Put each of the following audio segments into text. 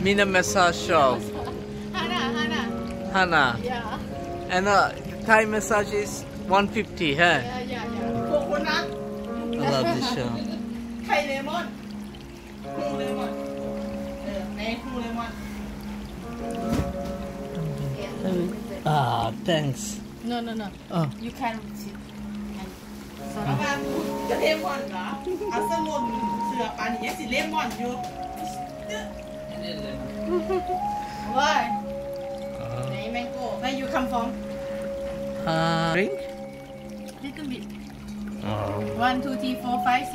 Minamasa show. Hana. Yeah. And Thai massage is 150, huh? Yeah, yeah, yeah. Coconut. I love this show. Thai lemon. Cool lemon. Cool lemon. Yeah. Ah, thanks. No, no, no. Oh. You can sit. The lemon, Why? Where you come from? Drink? Little bit. 1, 2, 3, 4, 5, 6.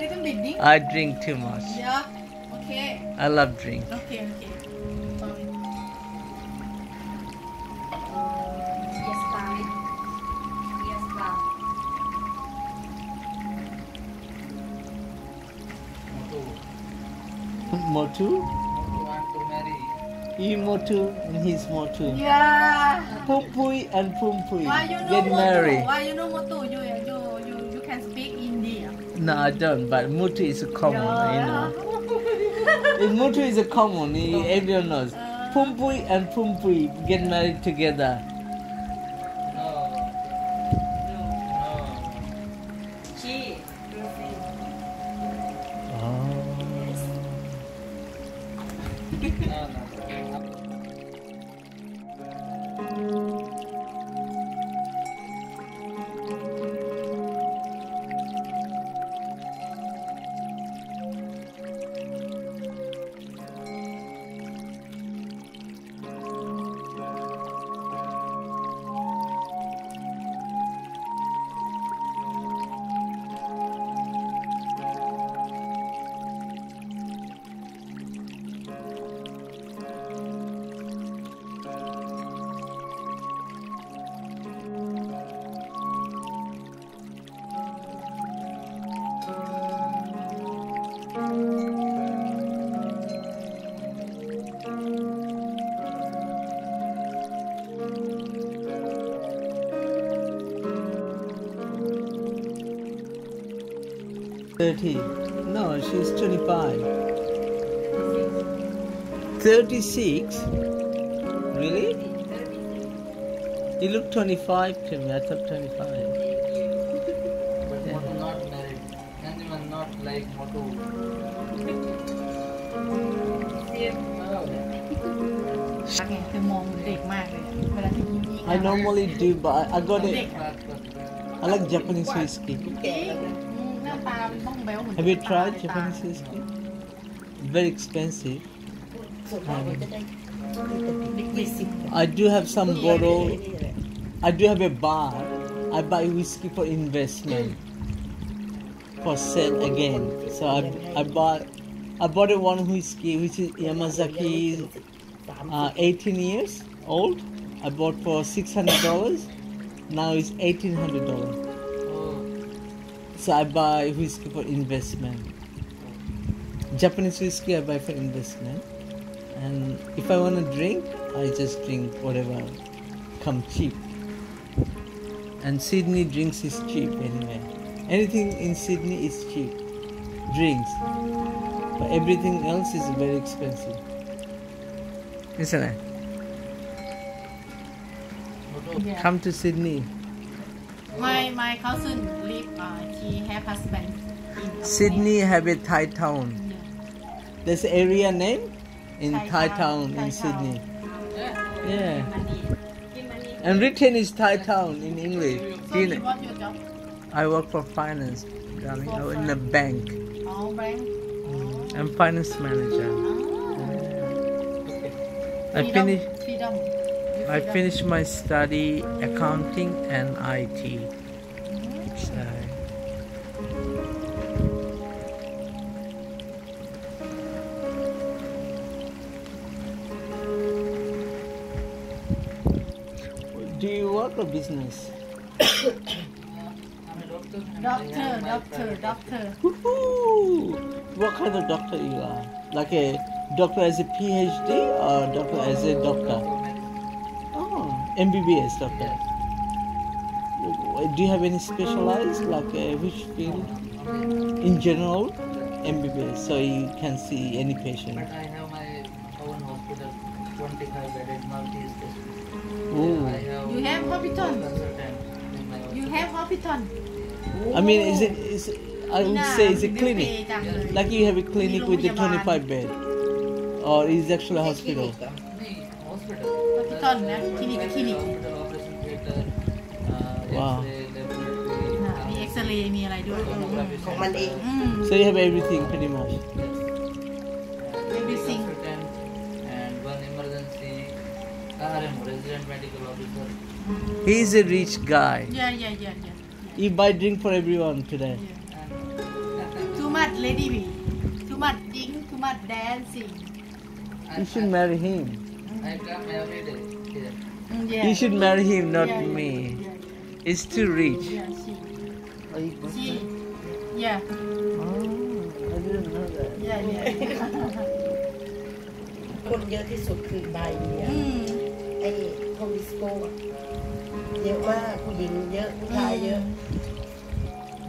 Little bit, drink? I drink too much. Yeah? Okay. I love drink. Okay, okay. Sorry. Yes, bye. Yes, bye. Motu? You Motu and he's Motu. Yeah. Pumpui and Pumpui. Get married. Why you know Motu? You can speak Indian. No, I don't. But Motu is a common, you know. If Motu is a common, everyone knows. Pumpui and Pumpui get married together. No, she's 25. 36? Really? You look 25 to me, I thought 25. But Motu not married. Anyone not like Motu. I normally do, but I got it. I like Japanese whiskey. Have you tried Japanese whiskey? Very expensive. I do have some bottle. I do have a bar. I buy whiskey for investment, for sale again. So I bought a one whiskey which is Yamazaki, 18 years old. I bought for $600. Now it's $1,800. So I buy whiskey for investment. Japanese whiskey I buy for investment. And if I want to drink, I just drink whatever comes cheap. And Sydney drinks is cheap anyway. Anything in Sydney is cheap. Drinks. But everything else is very expensive. Isn't it? Yeah. Come to Sydney. My cousin live. He have husband. Sydney have a Thai town. Yeah. There's area name in Thai town in Sydney. Yeah. And written is Thai town in English. So you know? What's your job? I work for finance, darling. I work in a bank. Oh, bank. Oh. I'm finance manager. Oh. Yeah. Okay. I finished my study accounting and IT. So. Do you work or business? I'm a doctor. Doctor. Woohoo! What kind of doctor you are? Like a doctor as a PhD or doctor as a doctor? MBBS doctor. Do you have any specialized, like which field? In general? MBBS, so you can see any patient. But I have my own hospital, 25-bedded multi-specialist. You have hospital? You have hospital? I mean, is it I would say it's a clinic. Like you have a clinic with the 25 bed. Or is it actually a hospital? Wow. So you have everything pretty much. Everything. And one emergency resident medical officer. He's a rich guy. Yeah. You buy drink for everyone today. Yeah. Too much lady me. Too much drinking, too much dancing. You should marry him. I come every day. Yeah. You should marry him, not me. Yeah. It's too rich. Yeah, she. Yeah. Oh, I didn't know that. Yeah. You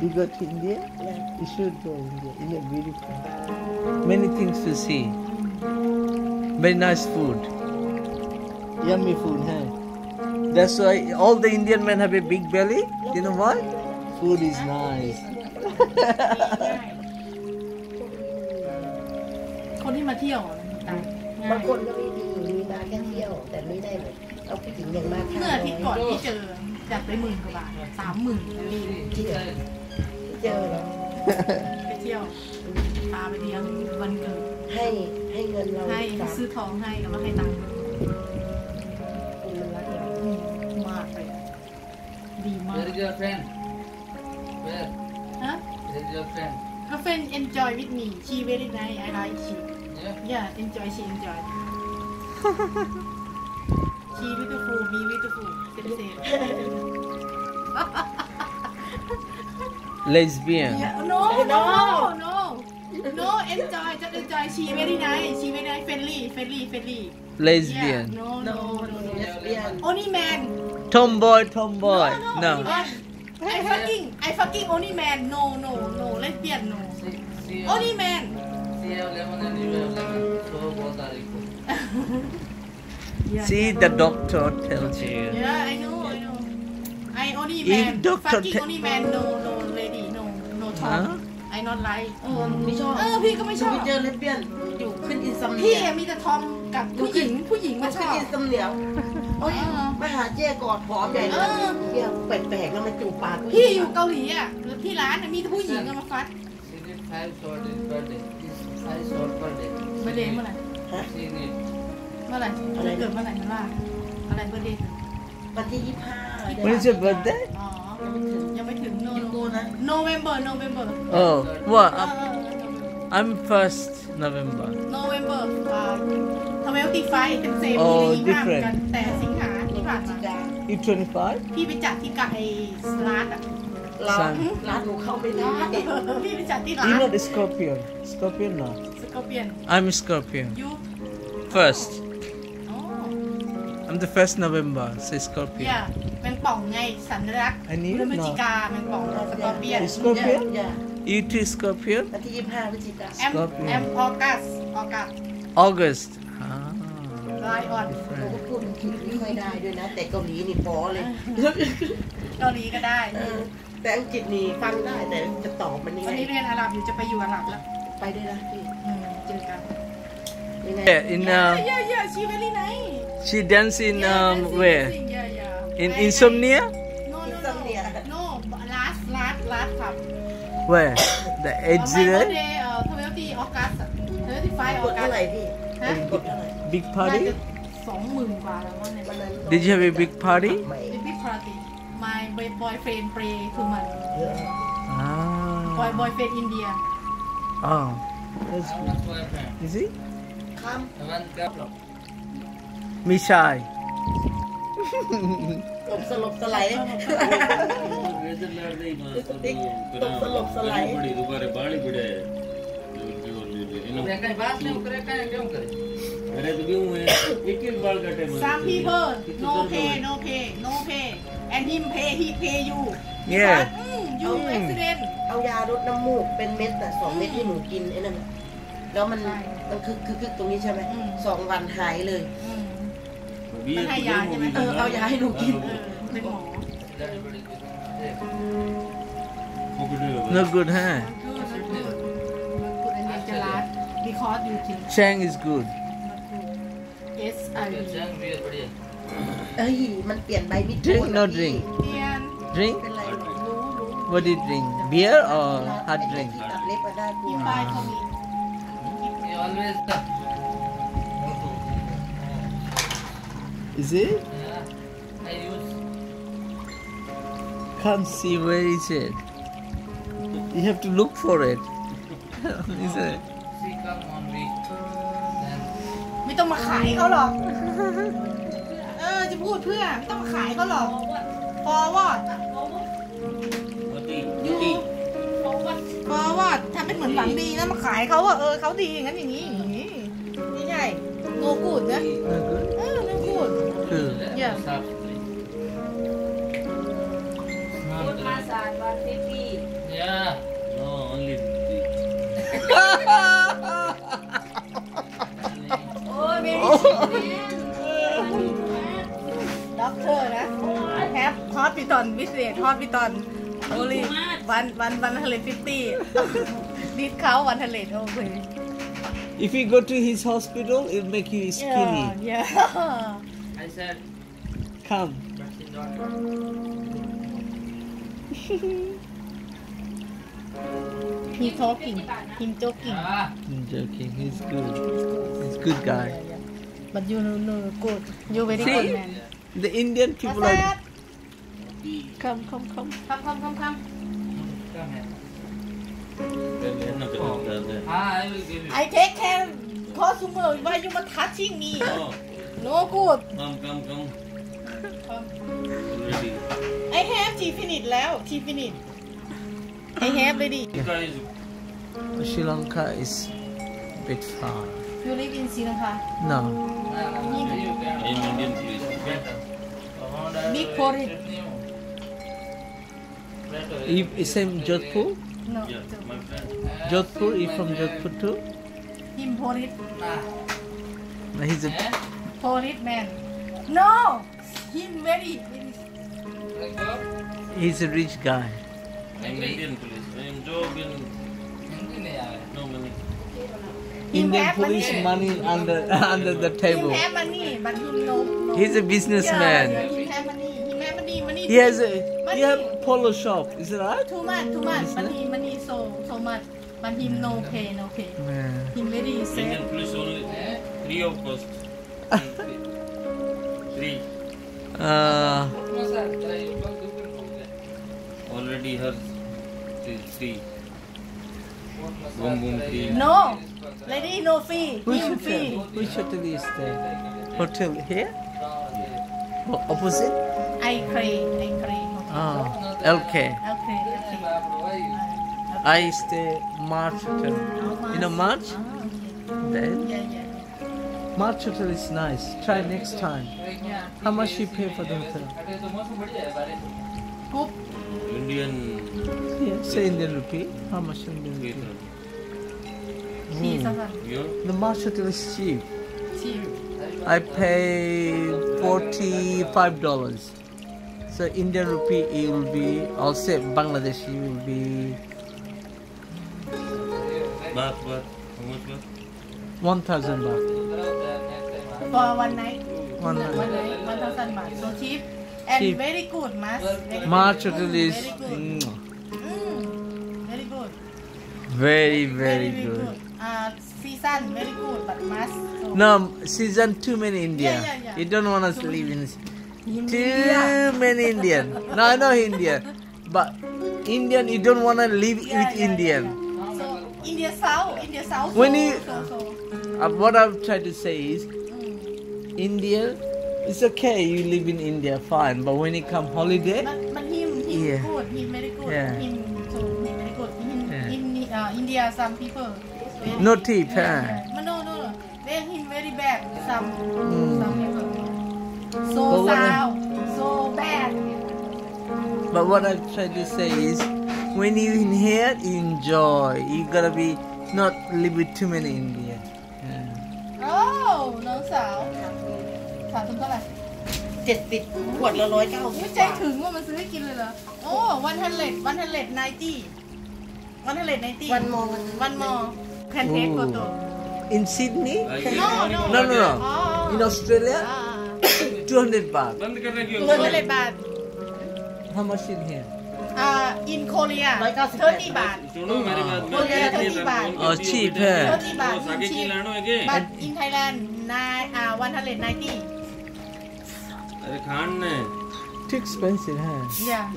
go to India? Yeah. You should go to India. India is beautiful. Many things to see. Very nice food. Yummy food, huh? That's why all the Indian men have a big belly. You know why? Food is nice. Where is your friend? Where? Huh? Where is your friend? Her friend enjoy with me. She very nice. I like she. Yeah, enjoy. She enjoy. She beautiful, me beautiful. Lesbian. Yeah. No. Enjoy, just enjoy. She very nice. She very nice. Friendly. Lesbian. Yeah. No. Lesbian. Only man. Tomboy. No. I fucking only man. No. Lesbian. No. Only man. Yeah. See, the doctor tells you. Yeah, I know. I only man. Fucking only man. No, lady. No talk. Huh? I not like. Heก็ไม่ชอบ. You meet lesbian. Youขึ้นอินซัมเนีย. พี่มีแต่ทอมกับผู้หญิงมาชอบ. ขึ้นอินซัมเนีย. มาหาเจ๊กอดหอมใหญ่เลย. แปลกๆแล้วมันจูบปาก. พี่อยู่เกาหลีอ่ะ. ที่ร้านมีแต่ผู้หญิงมาฟัด. 5 short birthday. birthday เมื่อไหร่? When is your birthday? November. Oh, what? I'm 1st November. November 25. Oh, different. You 25? You're not a Scorpion. Scorpion not. Scorpion. I'm a Scorpion. You? 1st. I'm the 1st November, so Scorpion. Yeah, man pong ngay, sanrak. I need it now. Man pong, Scorpion. Scorpion? Yeah. You too, Scorpion? Scorpion. I'm August. Ah. Right on. She very nice. She dances in where? In Insomnia? No. Last club. Where? The exit? 25 August. Big party? Did you have a big party? My boyfriend play 2 months. My boyfriend India. Oh. That's good. Is he? Me shy. Some people no pay, and him pay, he pay you. Yeah. You accident. เอายาลดน้ำมูกเป็นเม็ดแต่2เม็ดที่หนูกินไอ้นั่นแล้วมันคือตรงนี้ใช่ไหม2วันหายเลยมันให้ยาใช่ไหมเอายาให้หนูกินเป็นหมอNo good, huh? Because you think Chang is good. Yes, I will. Drink, no drink. Drink? What do you drink? Beer or hard drink? Is it? Yeah, I use. Can't see where is it. You have to look for it. Is it? ไม่ต้องมาขายเขาหรอกจะพูดเพื่อไม่ต้องมาขายเขาหรอกพอวอดทำเป็นเหมือนหวังดีแล้วมาขายเขาว่าเขาดีอย่างนั้นอย่างนี้อย่างนี้ไม่ใช่โนกูดนะโนกูดอย่ามาสารวันที่พี่Yeah. No, only tea. Oh, very sweet. Doctor, na. I have hospital visit. Hospital only one hundred fifty. Did cow 100 okay. If you go to his hospital, it'll make you skinny. Yeah. I said, come. He's talking. He's joking. He's good. He's good guy. But you know, good. You're very good man. The Indian people are. Come. I take care of customer. Why you are touching me? No good. Come. I have tea finished now. I have already. Sri Lanka is a bit far. You live in Sri Lanka? No. In Indian place. Big forest. You same Jodhpur? No. Jodhpur? You from Jodhpur too? Him forest. No, he's a forest man. No, him very rich. He's a rich guy. Indian police money under the table. He have money, but he no. He's a businessman. He have money. He have polo shop. Is it right? Too much. Money so much. But him no pay. Yeah. Him very sad. Indian police only 3 of cost. 3. Already her fee. Boom fee. No, lady no fee. Which hotel is there? Hotel here? Yeah. Opposite? I pray. Oh, okay. I stay March hotel. You know March? Then? Yeah. March hotel is nice. Try next time. Yeah. How much you pay for the hotel? Indian rupee. How much Indian rupee? The market is cheap. I pay $45. So Indian rupee it will be, I'll say Bangladeshi will be 1,000 baht for one night. 1,000 baht. So cheap. And very good, March hotel is very good. Very, very good. Season very good, but mask. So no, season too many Indian. Yeah. You don't want us to live in India. Too many Indian. No, I know Indian, but Indian you don't want to live with Indian. Yeah. So India South. What I've tried to say is India. It's okay, you live in India, fine, but when you come holiday... But he's very good. In India, some people... No tip, huh? No. They him very bad, some people. So bad. But what I try to say is, When you inhale, you enjoy. You gotta be not live with too many in here. Oh, no, Sal. 70 ขวดละ 190 ไม่ใจถึงว่ามันซื้อให้กินเลยเหรอโอ้ 190 1 more can take photo in Sydney. No, in Australia. 200 baht. 200 baht. How much in here? In Korea, 30 baht. Korea 30 baht. Oh, cheap. 30 baht. Cheap. But in Thailand, 190. Too expensive, huh? Yeah.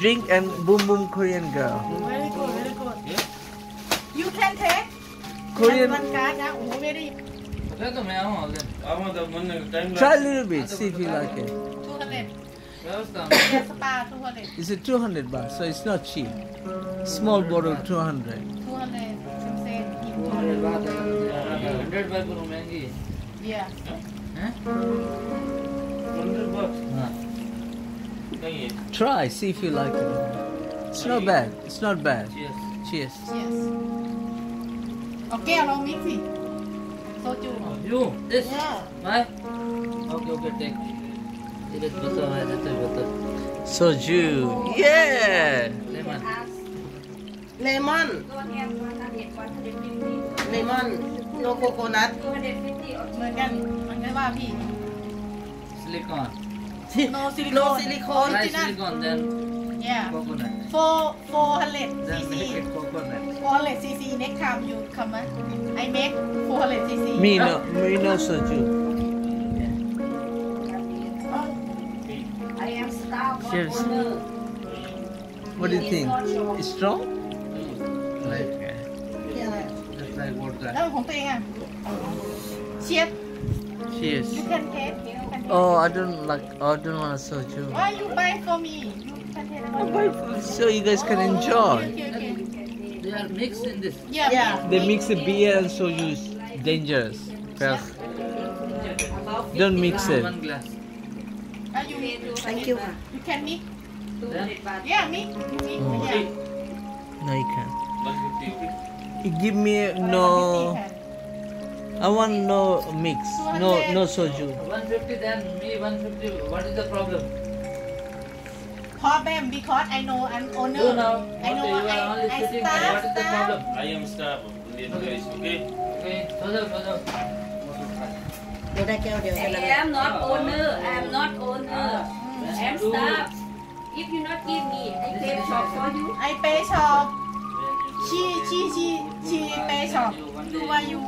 Drink and boom boom Korean girl. Very good, very good. Yeah. You can take Korean. Try a little bit, see if you like it. 200. It's a 200 baht, so it's not cheap. Small bottle, 200. 200. 100 baht for Romangi. Yeah. Huh? 100 baht. Huh. Try, see if you like it. It's not bad. It's not bad. Cheers. Cheers. Yes. Okay, allow me see. Soju. You? This? Yeah. Why? Okay, take. It is butter. Soju. Yeah. Lemon. Lemon. No coconut. 250 เหมือนกันมันได้ว่าพี่ silicone. No silicone. Silicone then. Yeah. Coconut. 400 cc. Coconut. 400 cc next time you come. I make 400 cc. Me no soju. I am starved. Cheers. What do you think? It's strong? Like Cheers. Cheers. You can take. Oh, I don't like. I don't want to soju. Why you buy for me? So you guys can enjoy. Okay. They are mixed in this. Yeah. They mix the beer and soju. It's dangerous. Yeah. Don't mix it. Thank you. You can mix. Yeah, mix. Oh. Yeah. No, you can't. Give me no. I want no mix. No soju. 150 then me 150. What is the problem? Problem because I know I'm owner. I know. What is the problem? I am staff. Okay. I am not owner. I am staff. If you not give me, I pay shop for you. I pay shop. She pay shop. You are you.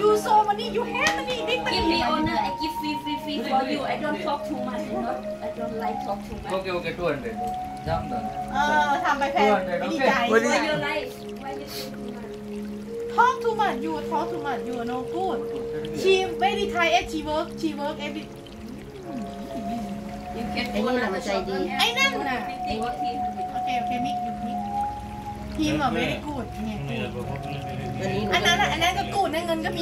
You so money. You have money. Big money. Give me owner. I give free for you. I don't talk too much. I don't like talk too much. Okay. 200. Down. 200. Okay. What is your life? Why you talk too much? You talk too much. You are no good. She very tired. She work every. You get owner. I know. Okay. Make. Team are very good. Do you have another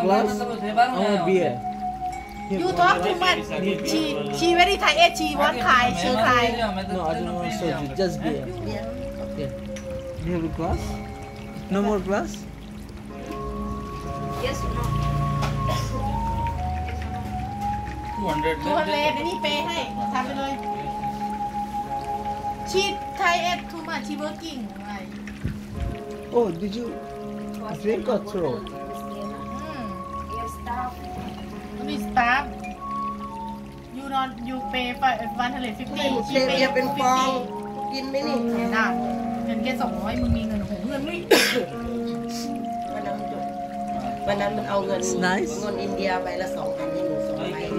glass? I want beer. You talk too much. She very tired. She won't cry. She cry. No, I don't want soju. Just beer. Okay. Do you have a glass? No more glass? Yes, no. 200 She tired too much. She working. Oh, did you drink or throw? Stop. You pay for 150. She pay 50. It's nice.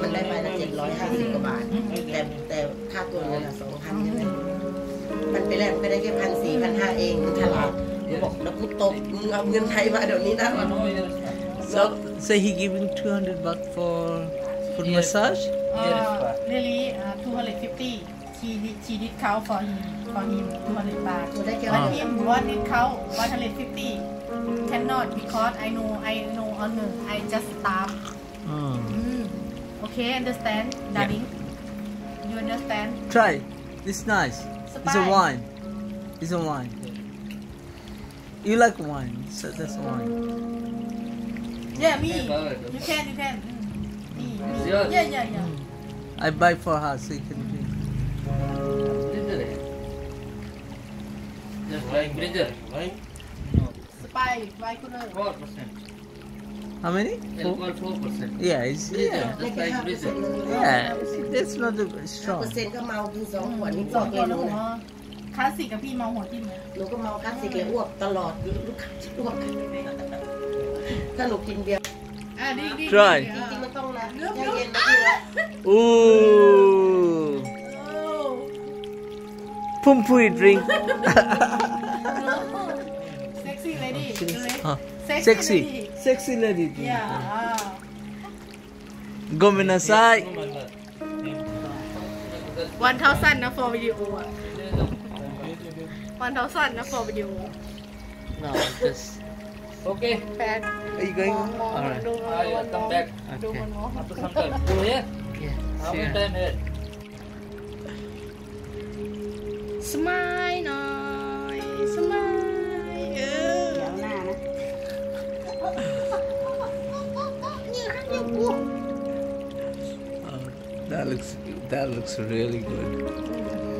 มันได้มาละ So he giving 200 baht for massage? Really 250. She did count for him 200 baht. But him what did count 150. cannot because I know honor. I just starve. Okay, understand, darling. Yeah. You understand? Try. It's nice. Spy. It's a wine. It's a wine. You like wine, so that's wine. Yeah, me. You can. Me. Yeah. I buy for her so you can drink. Just like ginger, right? Spy, why could I? 4%. How many? 4%. Yeah, it's just like ginger. Yeah, that's not the strong. 4%ก็เมากิน2ขวดนี่ก็เองนะคลาสสิกกับพี่เมาหัวทิ่มเลยหนูก็เมาคลาสสิกเลยอ้วกตลอดลูกค้าจะอ้วกกันเลยถ้าหนูกินเบียร์อ่ะดีๆจริงๆมันต้องละใจเย็นๆอู้ Pumpui drink Sexy lady Sexy lady Yeah Gomenasai 1,000 นะ for video อ่ะ1,000 na for video. No, just okay. Pat. Are you going? Alright. I'll come back. Okay. After some time. Go here. Yeah. How much time here? Smile, nice. Smile. Yeah. That looks really good.